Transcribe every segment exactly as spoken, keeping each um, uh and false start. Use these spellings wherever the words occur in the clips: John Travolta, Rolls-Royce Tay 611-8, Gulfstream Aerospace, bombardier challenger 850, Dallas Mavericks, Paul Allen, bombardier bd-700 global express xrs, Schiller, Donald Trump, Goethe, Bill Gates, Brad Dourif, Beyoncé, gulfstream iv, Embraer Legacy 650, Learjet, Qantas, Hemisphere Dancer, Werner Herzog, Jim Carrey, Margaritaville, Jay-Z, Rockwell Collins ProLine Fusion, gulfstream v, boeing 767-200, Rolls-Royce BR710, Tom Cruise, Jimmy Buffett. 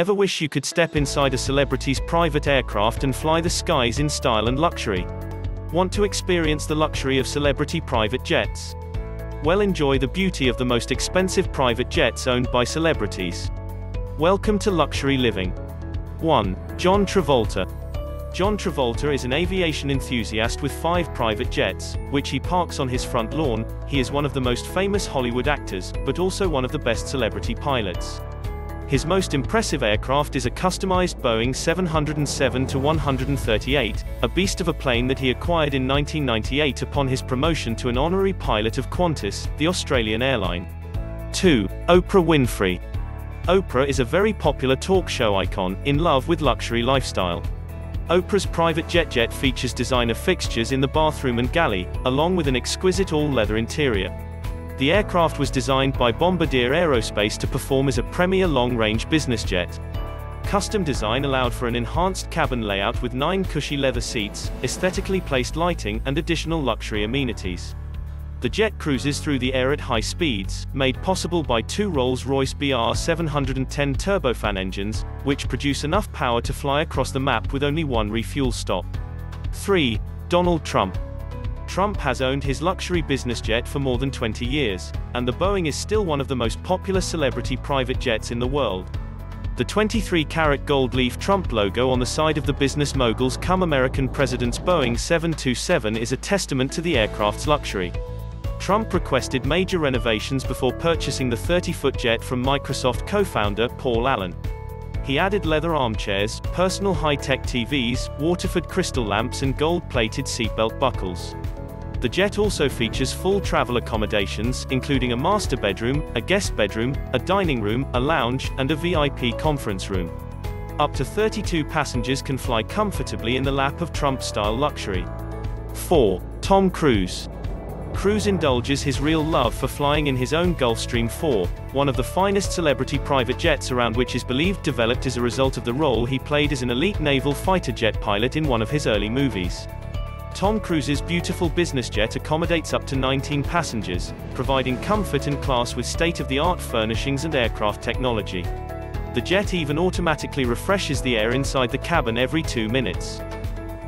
Ever wish you could step inside a celebrity's private aircraft and fly the skies in style and luxury? Want to experience the luxury of celebrity private jets? Well, enjoy the beauty of the most expensive private jets owned by celebrities. Welcome to Luxury Living. one. John Travolta. John Travolta is an aviation enthusiast with five private jets, which he parks on his front lawn. He is one of the most famous Hollywood actors, but also one of the best celebrity pilots. His most impressive aircraft is a customized Boeing seven oh seven dash one thirty-eight, a beast of a plane that he acquired in nineteen ninety-eight upon his promotion to an honorary pilot of Qantas, the Australian airline. two. Oprah Winfrey. Oprah is a very popular talk show icon, in love with luxury lifestyle. Oprah's private jet jet features designer fixtures in the bathroom and galley, along with an exquisite all-leather interior. The aircraft was designed by Bombardier Aerospace to perform as a premier long-range business jet. Custom design allowed for an enhanced cabin layout with nine cushy leather seats, aesthetically placed lighting, and additional luxury amenities. The jet cruises through the air at high speeds, made possible by two Rolls-Royce B R seven ten turbofan engines, which produce enough power to fly across the map with only one refuel stop. three. Donald Trump. Trump has owned his luxury business jet for more than twenty years, and the Boeing is still one of the most popular celebrity private jets in the world. The twenty-three karat gold leaf Trump logo on the side of the business mogul's cum American president's Boeing seven twenty-seven is a testament to the aircraft's luxury. Trump requested major renovations before purchasing the thirty-foot jet from Microsoft co-founder Paul Allen. He added leather armchairs, personal high-tech T Vs, Waterford crystal lamps, and gold-plated seatbelt buckles. The jet also features full travel accommodations, including a master bedroom, a guest bedroom, a dining room, a lounge, and a V I P conference room. Up to thirty-two passengers can fly comfortably in the lap of Trump-style luxury. four. Tom Cruise. Cruise indulges his real love for flying in his own Gulfstream four, one of the finest celebrity private jets around, which is believed developed as a result of the role he played as an elite naval fighter jet pilot in one of his early movies. Tom Cruise's beautiful business jet accommodates up to nineteen passengers, providing comfort and class with state-of-the-art furnishings and aircraft technology. The jet even automatically refreshes the air inside the cabin every two minutes.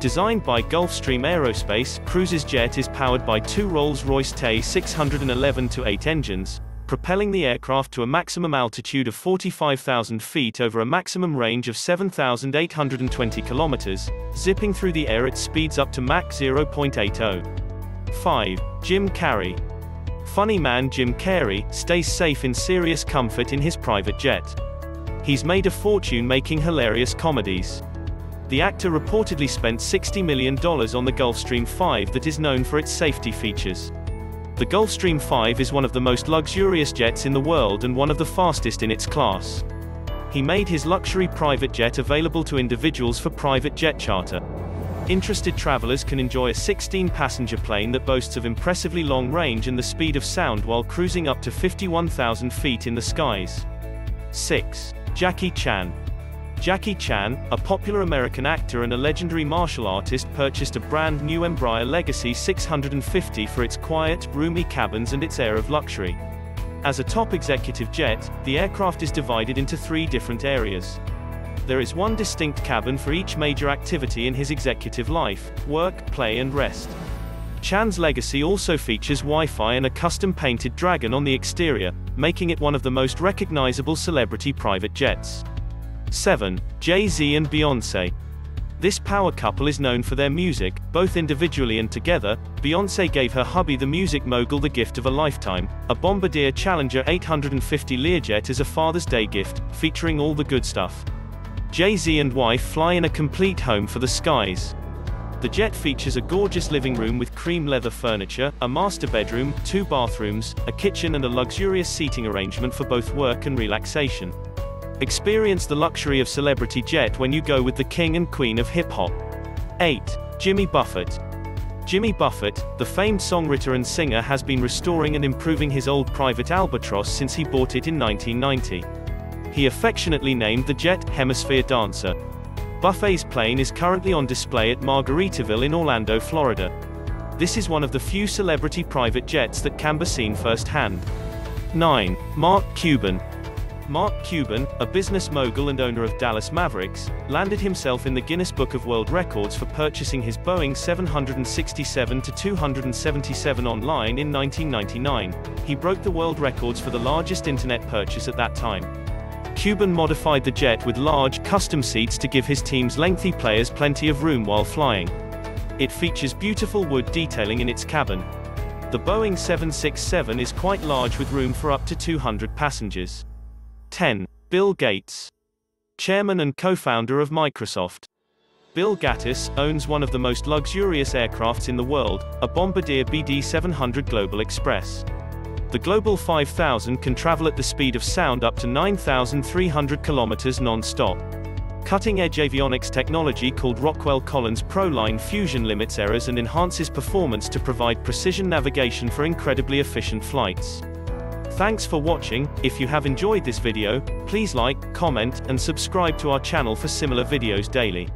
Designed by Gulfstream Aerospace, Cruise's jet is powered by two Rolls-Royce Tay six eleven dash eight engines, propelling the aircraft to a maximum altitude of forty-five thousand feet over a maximum range of seven thousand eight hundred twenty kilometers, zipping through the air at speeds up to Mach zero point eight zero. five. Jim Carrey. Funny man Jim Carrey stays safe in serious comfort in his private jet. He's made a fortune making hilarious comedies. The actor reportedly spent sixty million dollars on the Gulfstream five that is known for its safety features. The Gulfstream five is one of the most luxurious jets in the world and one of the fastest in its class. He made his luxury private jet available to individuals for private jet charter. Interested travelers can enjoy a sixteen passenger plane that boasts of impressively long range and the speed of sound while cruising up to fifty-one thousand feet in the skies. six. Jackie Chan. Jackie Chan, a popular American actor and a legendary martial artist, purchased a brand new Embraer Legacy six hundred fifty for its quiet, roomy cabins and its air of luxury. As a top executive jet, the aircraft is divided into three different areas. There is one distinct cabin for each major activity in his executive life: work, play and rest. Chan's Legacy also features Wi-Fi and a custom-painted dragon on the exterior, making it one of the most recognizable celebrity private jets. seven. Jay-Z and Beyoncé. This power couple is known for their music, both individually and together. Beyoncé gave her hubby, the music mogul, the gift of a lifetime, a Bombardier Challenger eight fifty Learjet, as a Father's Day gift, featuring all the good stuff. Jay-Z and wife fly in a complete home for the skies. The jet features a gorgeous living room with cream leather furniture, a master bedroom, two bathrooms, a kitchen and a luxurious seating arrangement for both work and relaxation. Experience the luxury of celebrity jet when you go with the king and queen of hip-hop. eight. Jimmy Buffett. Jimmy Buffett, the famed songwriter and singer, has been restoring and improving his old private albatross since he bought it in nineteen ninety. He affectionately named the jet Hemisphere Dancer. Buffett's plane is currently on display at Margaritaville in Orlando, Florida. This is one of the few celebrity private jets that can be seen firsthand. nine. Mark Cuban. Mark Cuban, a business mogul and owner of Dallas Mavericks, landed himself in the Guinness Book of World Records for purchasing his Boeing seven sixty-seven two seventy-seven online in nineteen ninety-nine. He broke the world records for the largest internet purchase at that time. Cuban modified the jet with large, custom seats to give his team's lengthy players plenty of room while flying. It features beautiful wood detailing in its cabin. The Boeing seven sixty-seven is quite large with room for up to two hundred passengers. ten. Bill Gates. Chairman and co-founder of Microsoft. Bill Gates owns one of the most luxurious aircrafts in the world, a Bombardier B D seven hundred Global Express. The Global five thousand can travel at the speed of sound up to nine thousand three hundred kilometers non-stop. Cutting-edge avionics technology called Rockwell Collins ProLine Fusion limits errors and enhances performance to provide precision navigation for incredibly efficient flights. Thanks for watching. If you have enjoyed this video, please like, comment, and subscribe to our channel for similar videos daily.